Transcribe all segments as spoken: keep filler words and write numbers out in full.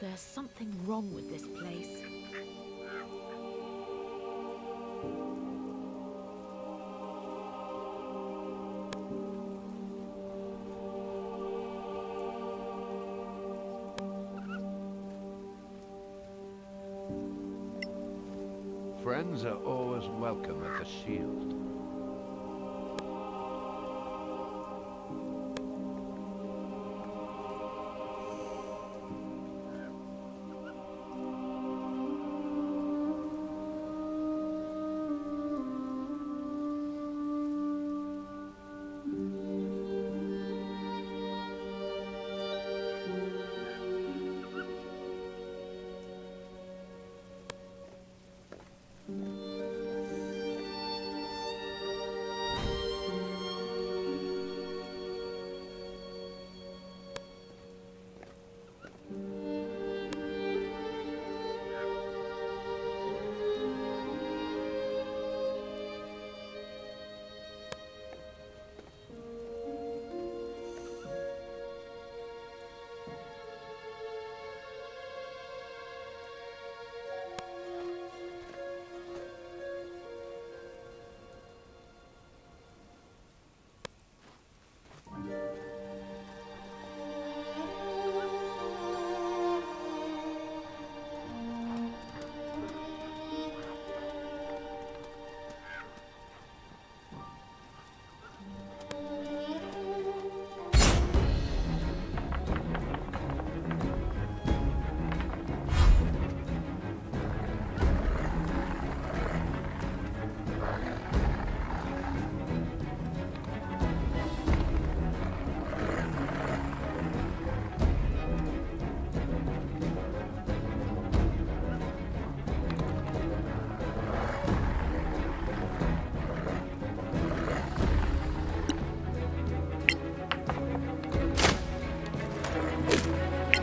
There's something wrong with this place. Friends are always welcome at the Shield.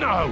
No!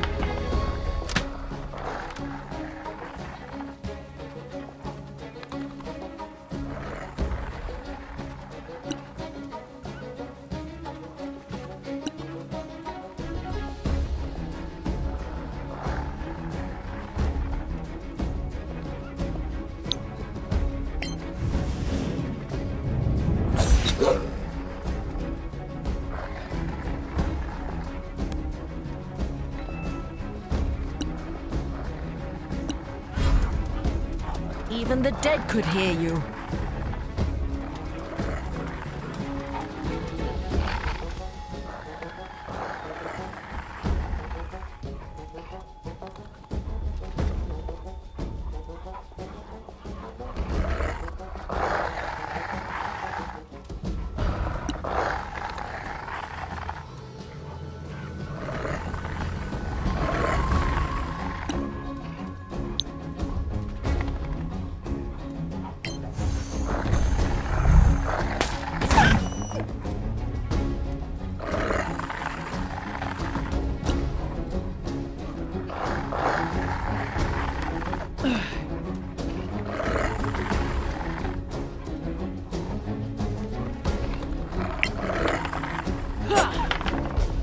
Even the dead could hear you.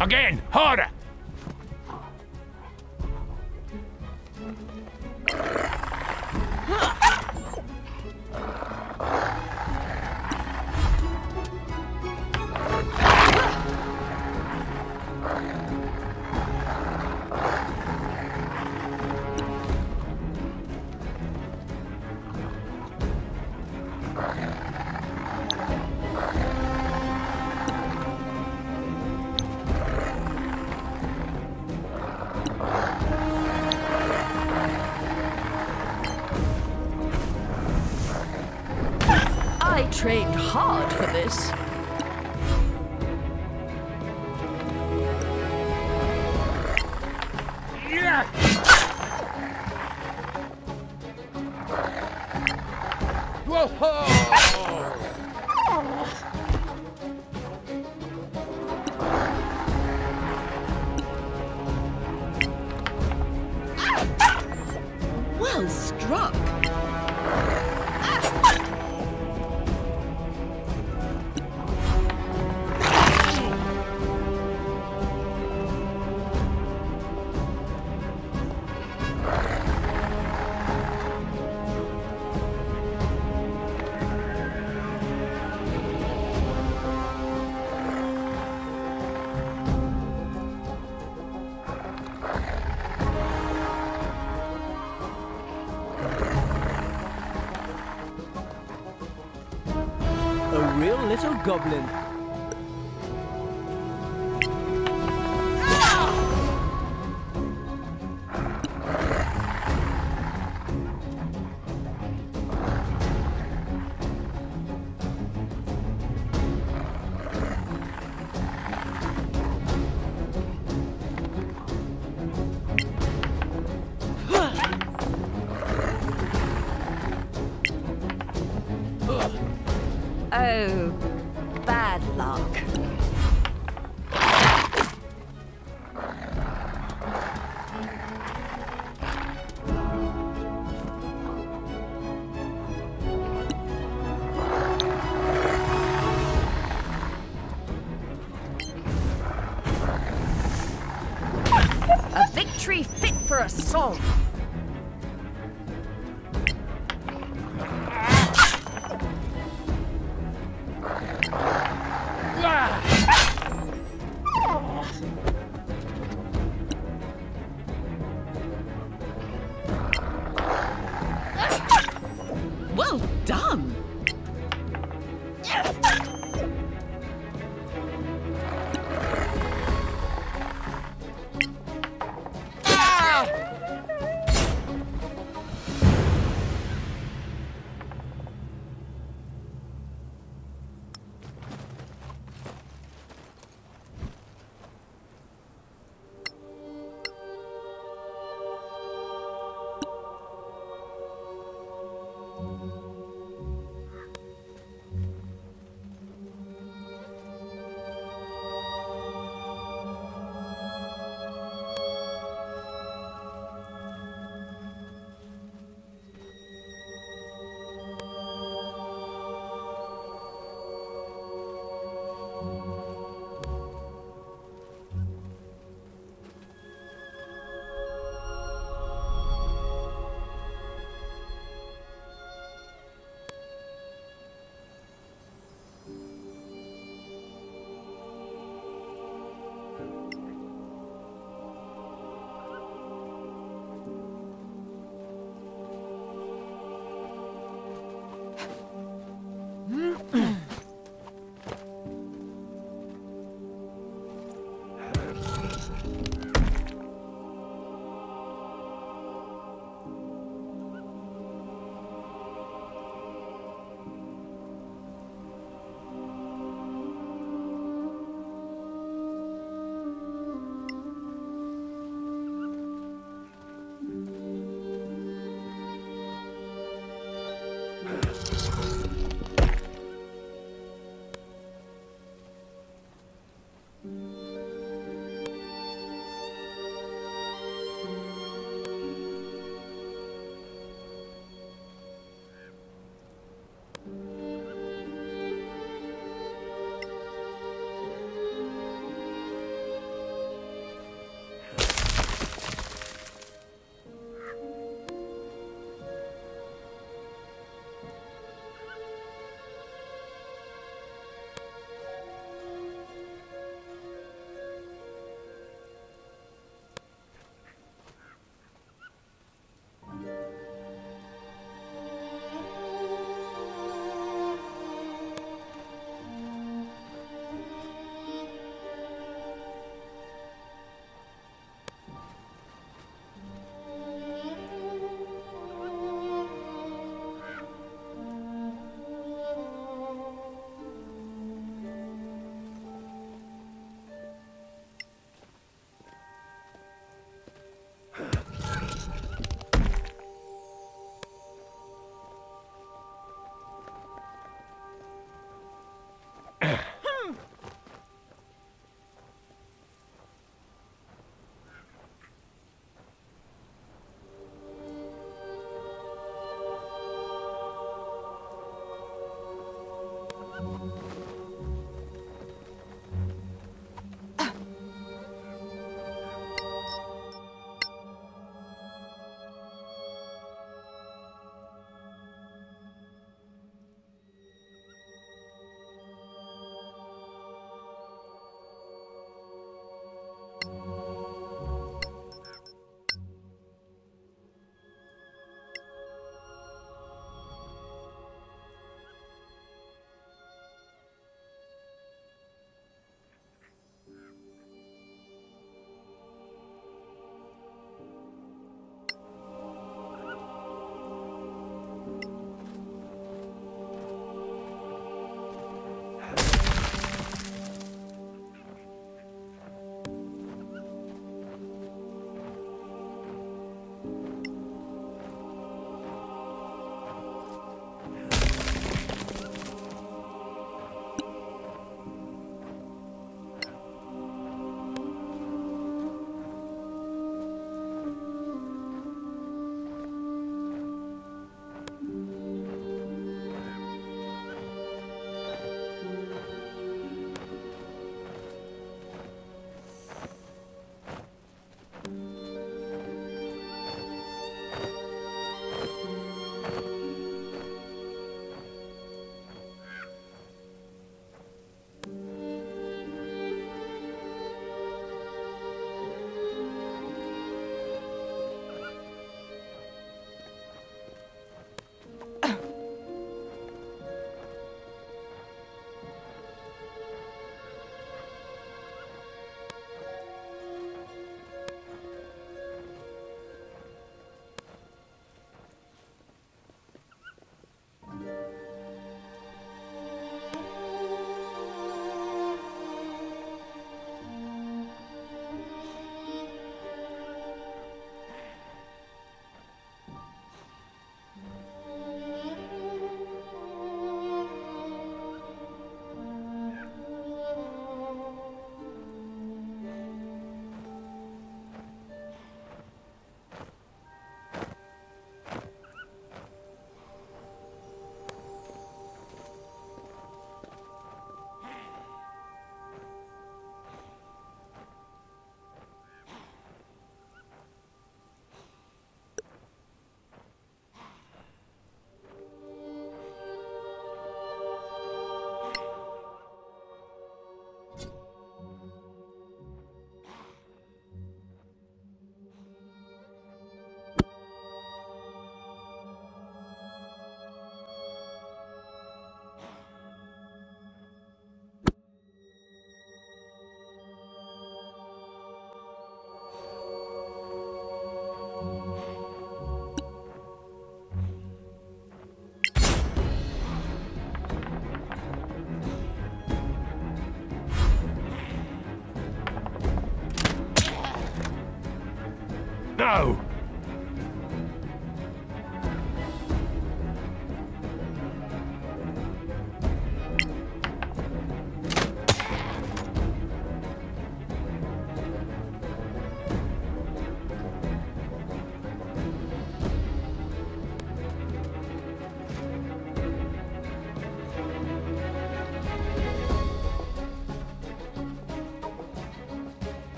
Again, harder. Trained hard for this. Well struck. Real little goblin. Oh, bad luck. A victory fit for a song. Well done! Go!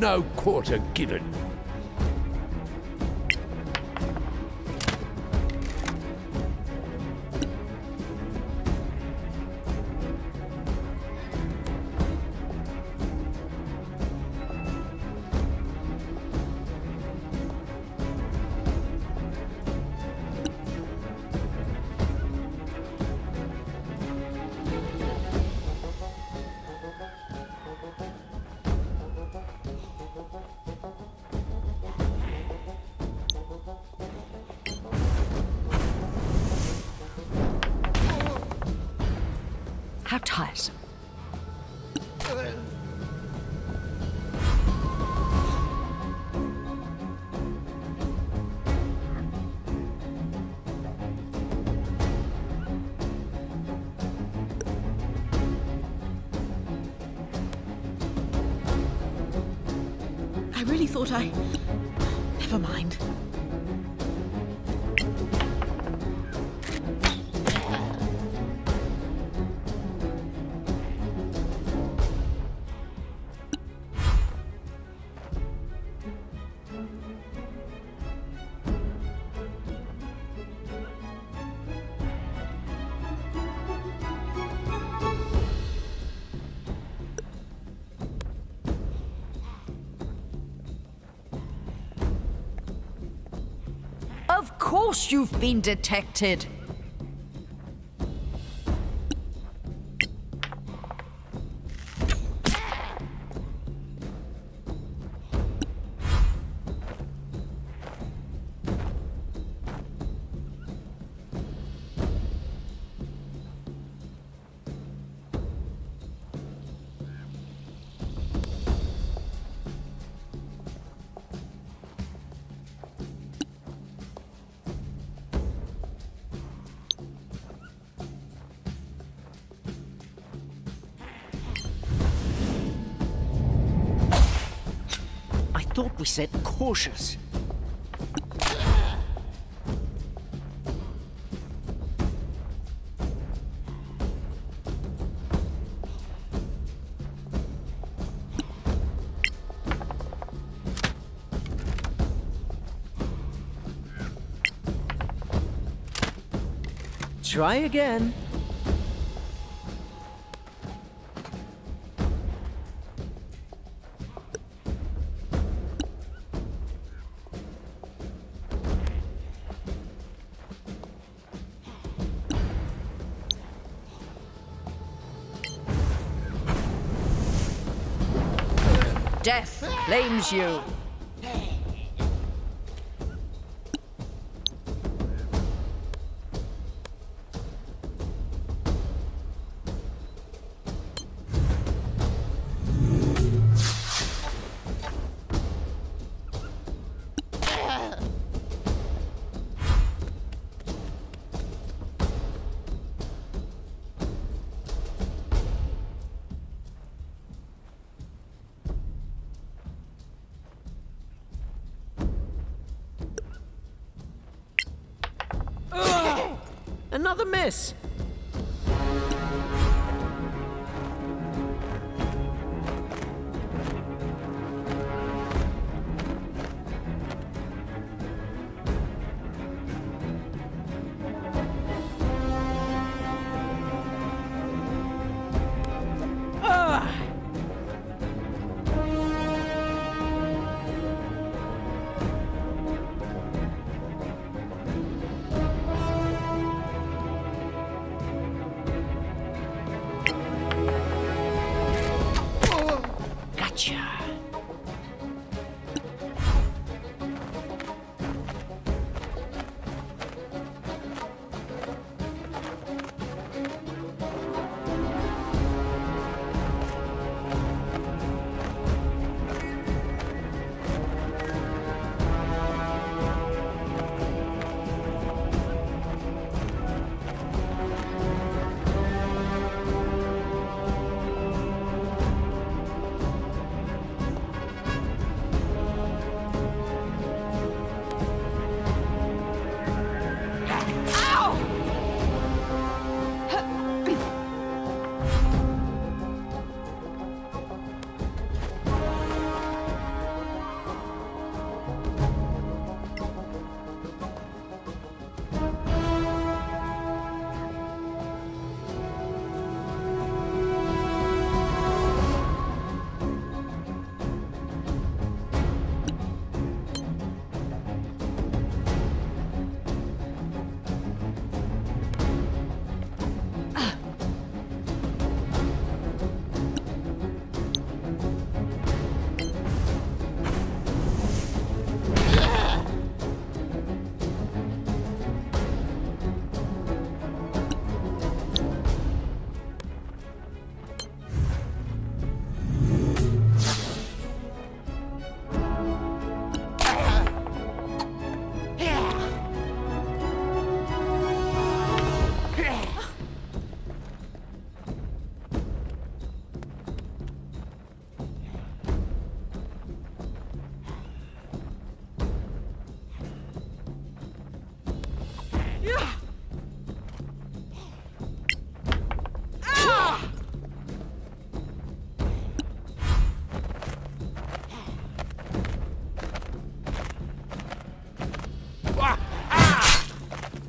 No quarter given. How tiresome. I really thought I... Never mind. Of course you've been detected. I thought we said cautious. Try again. Death claims you. Another miss.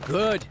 Good.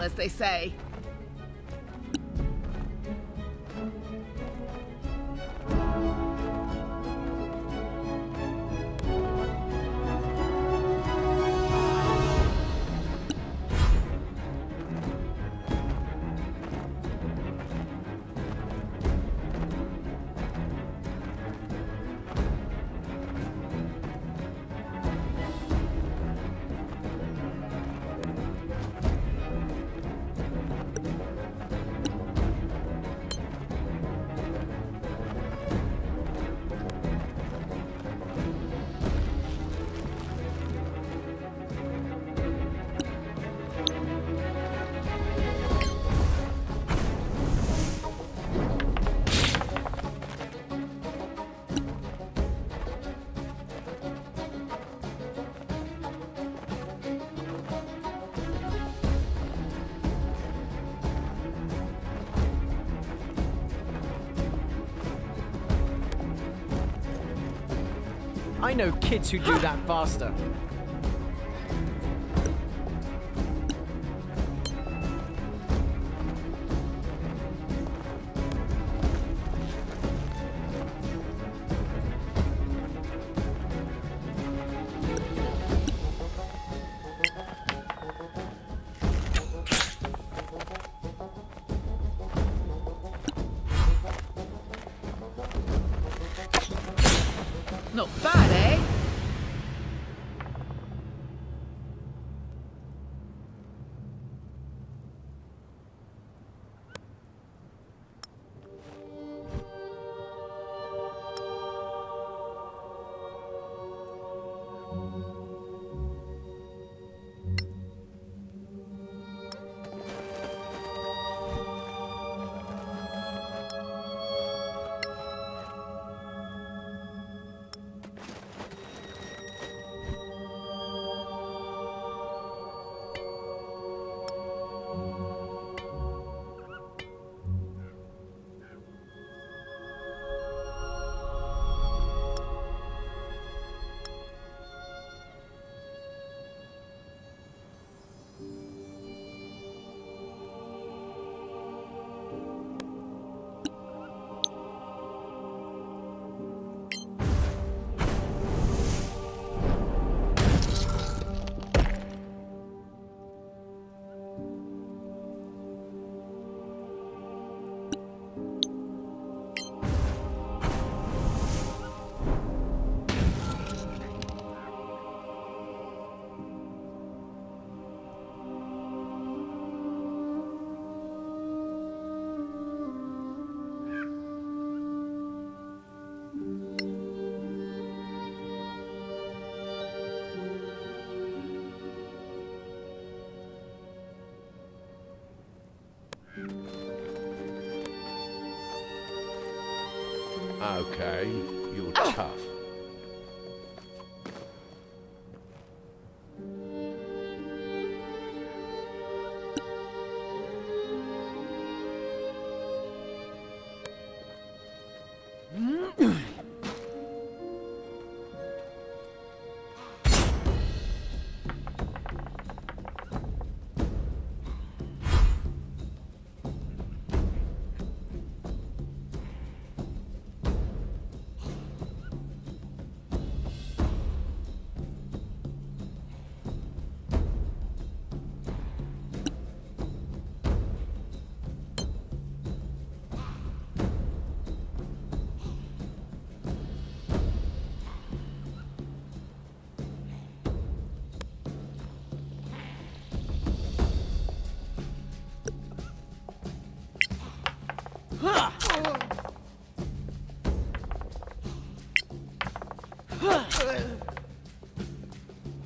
As they say. I know kids who do that faster. Not bad, eh? Okay, you're oh. tough.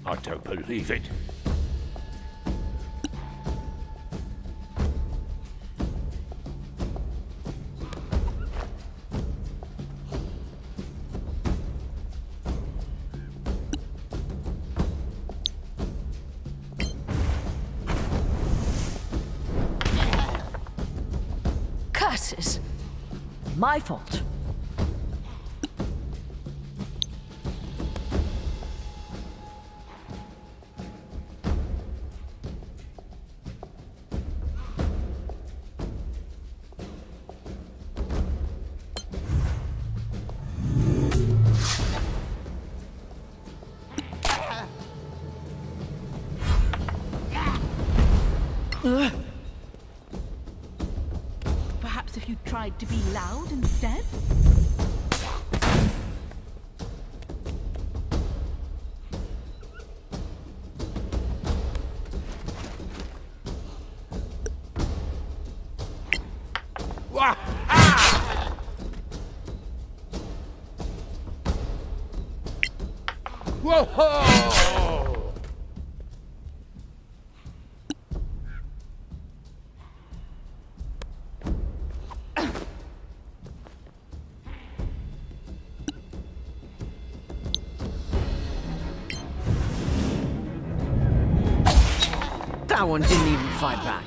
I don't believe it. Curses! My fault. Perhaps if you tried to be loud instead? Whoa-ho! That one didn't even fight back.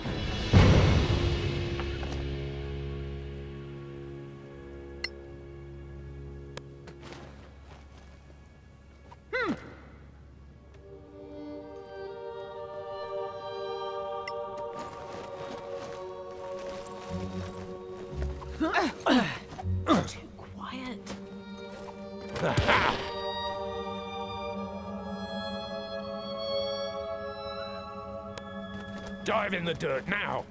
Too quiet. Dive in the dirt now.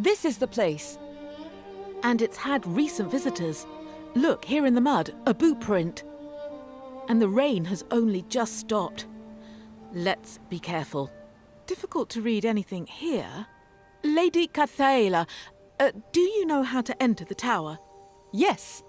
This is the place. And it's had recent visitors. Look, here in the mud, a boot print. And the rain has only just stopped. Let's be careful. Difficult to read anything here. Lady Kythaela, uh, do you know how to enter the tower? Yes.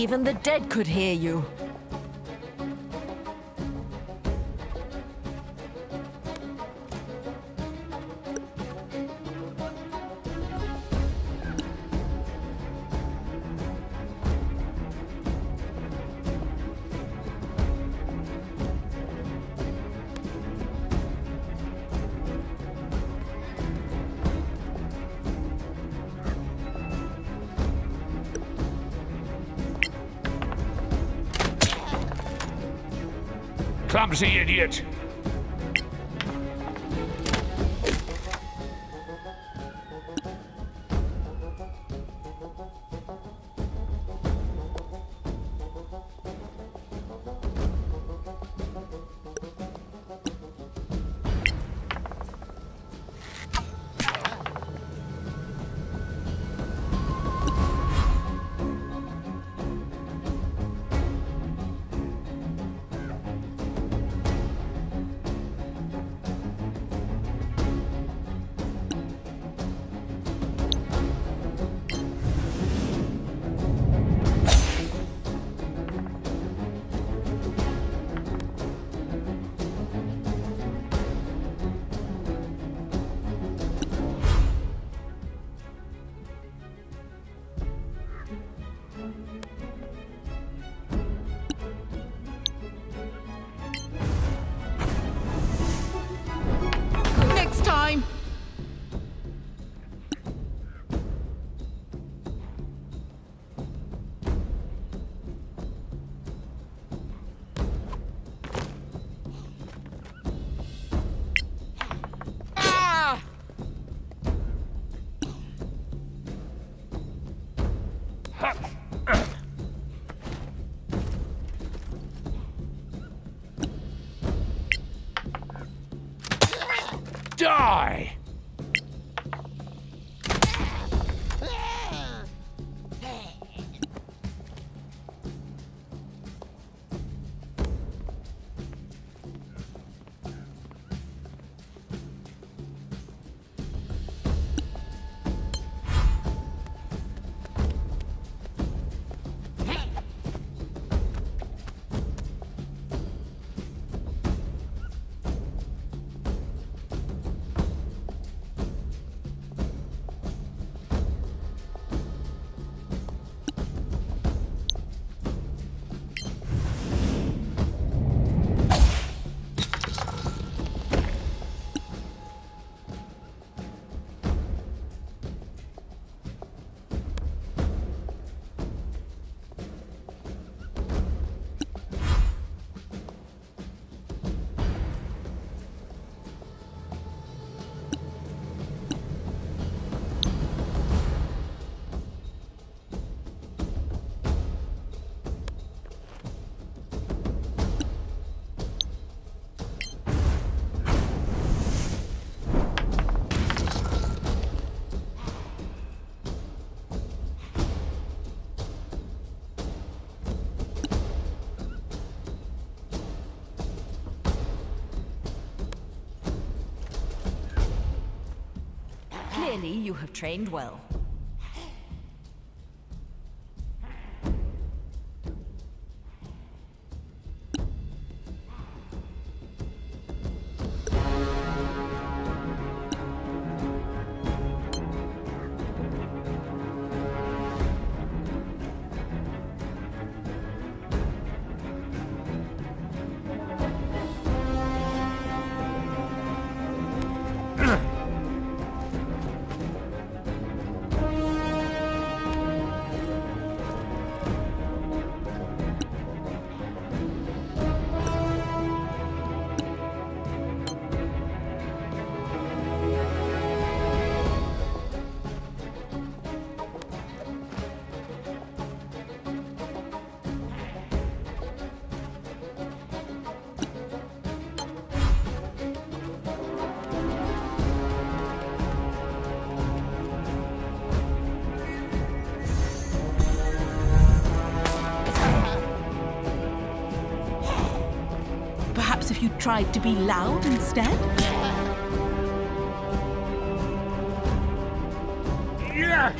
Even the dead could hear you. Clumsy idiot! Die! Clearly, you have trained well. If you tried to be loud instead? Yeah.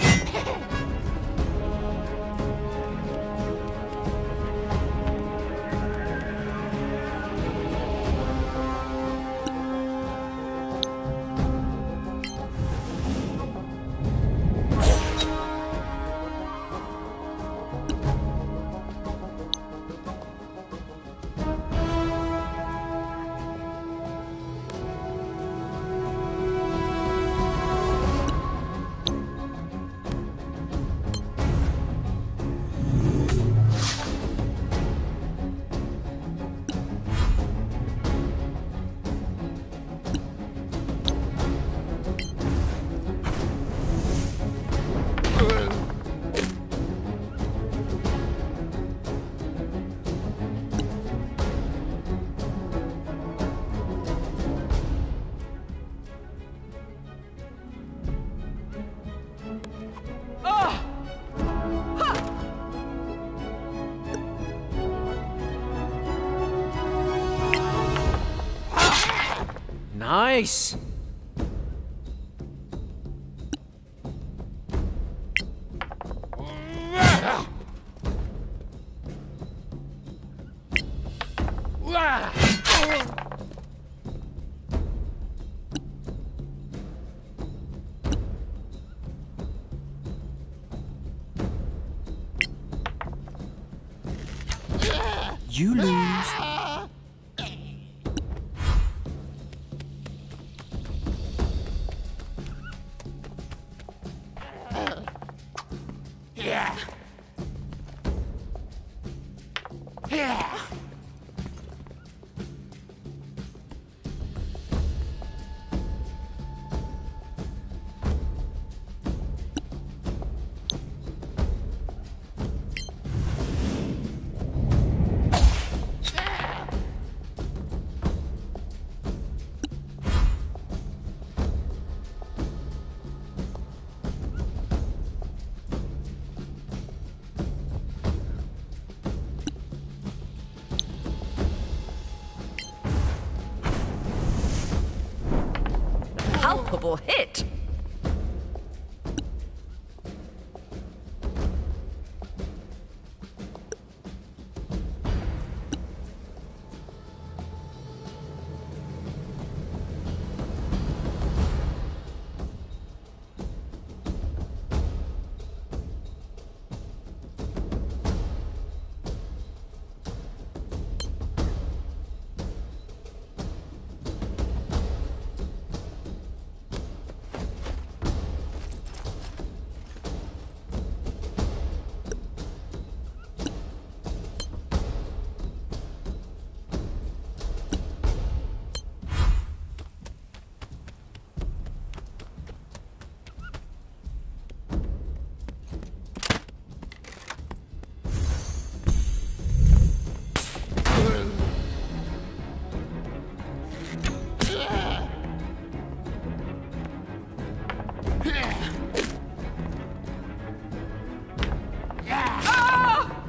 Nice! You lose. Yeah. Yeah. Palpable hit.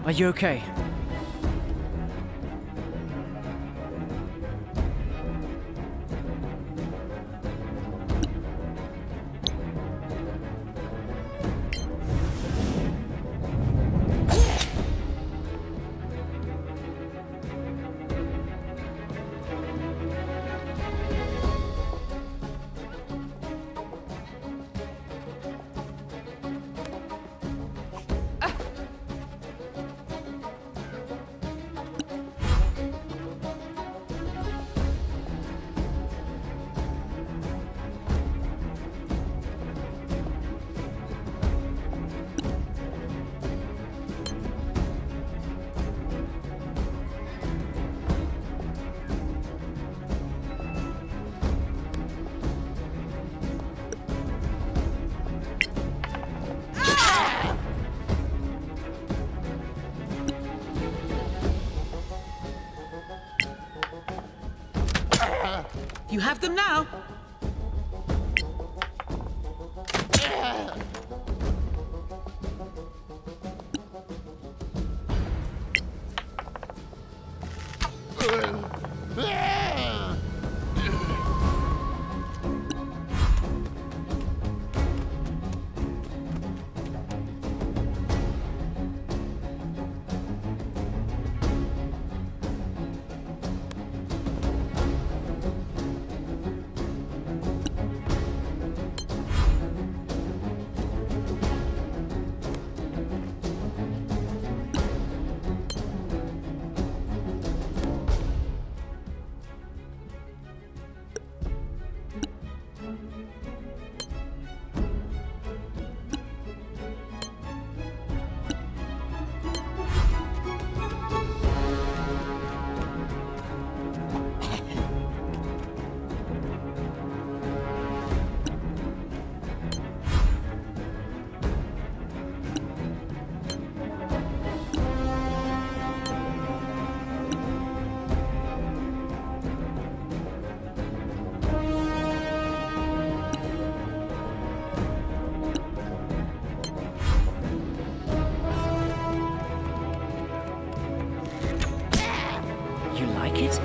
Are you okay? You have them now. You like it?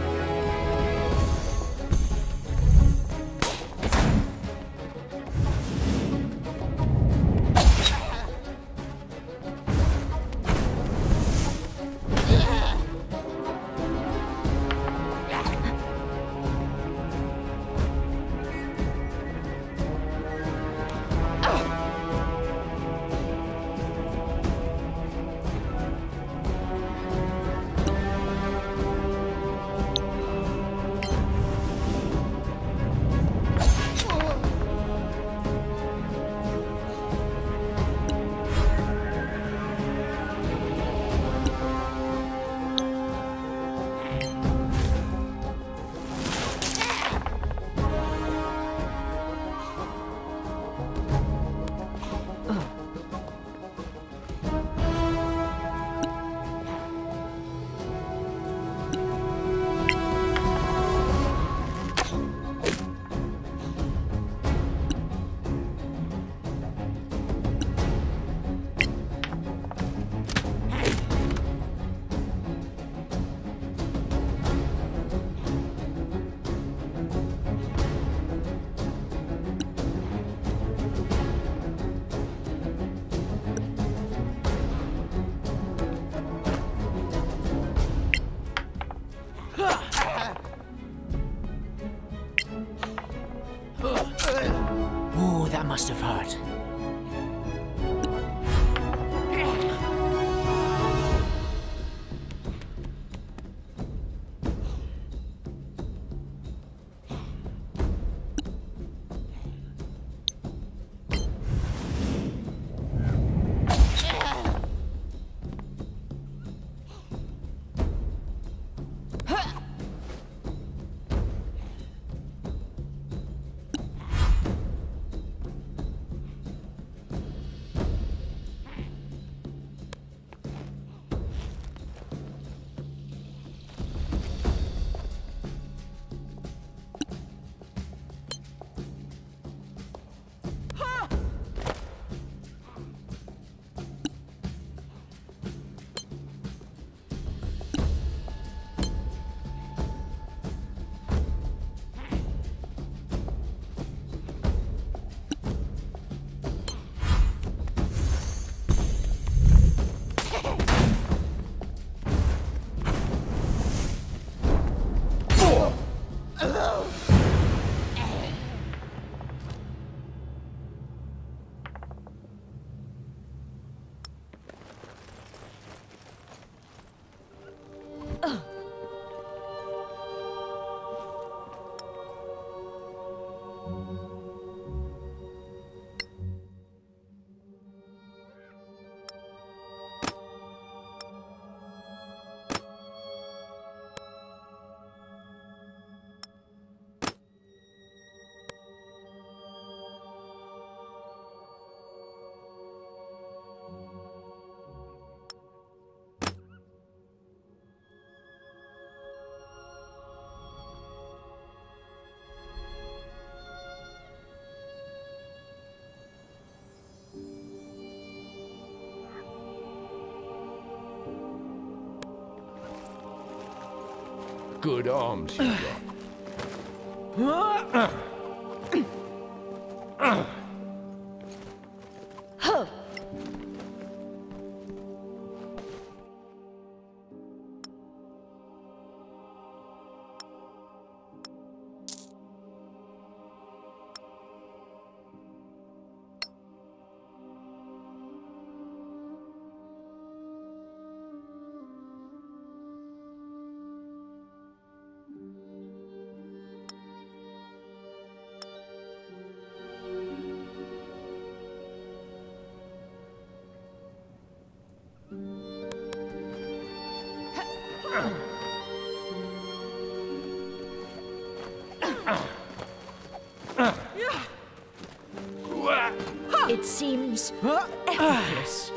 good arms you got. It seems effortless.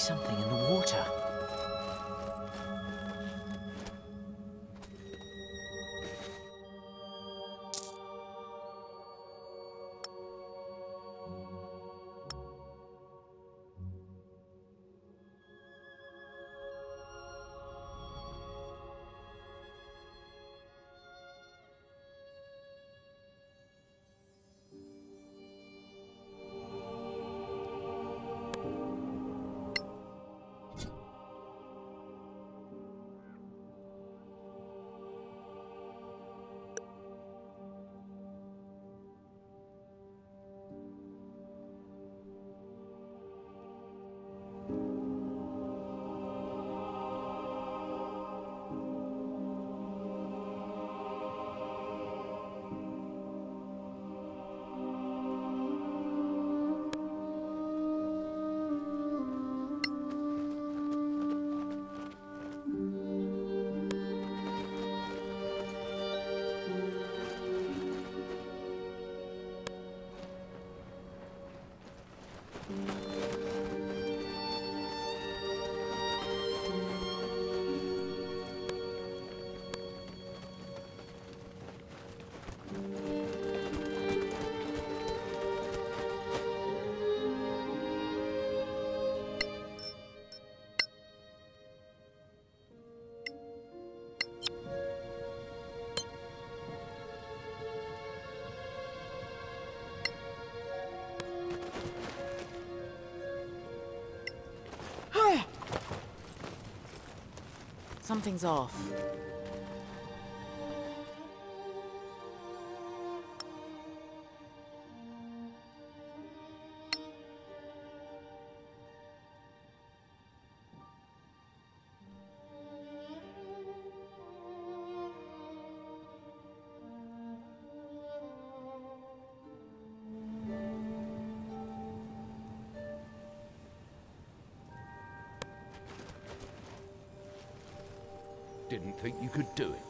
Something in the water. Something's off. Didn't think you could do it.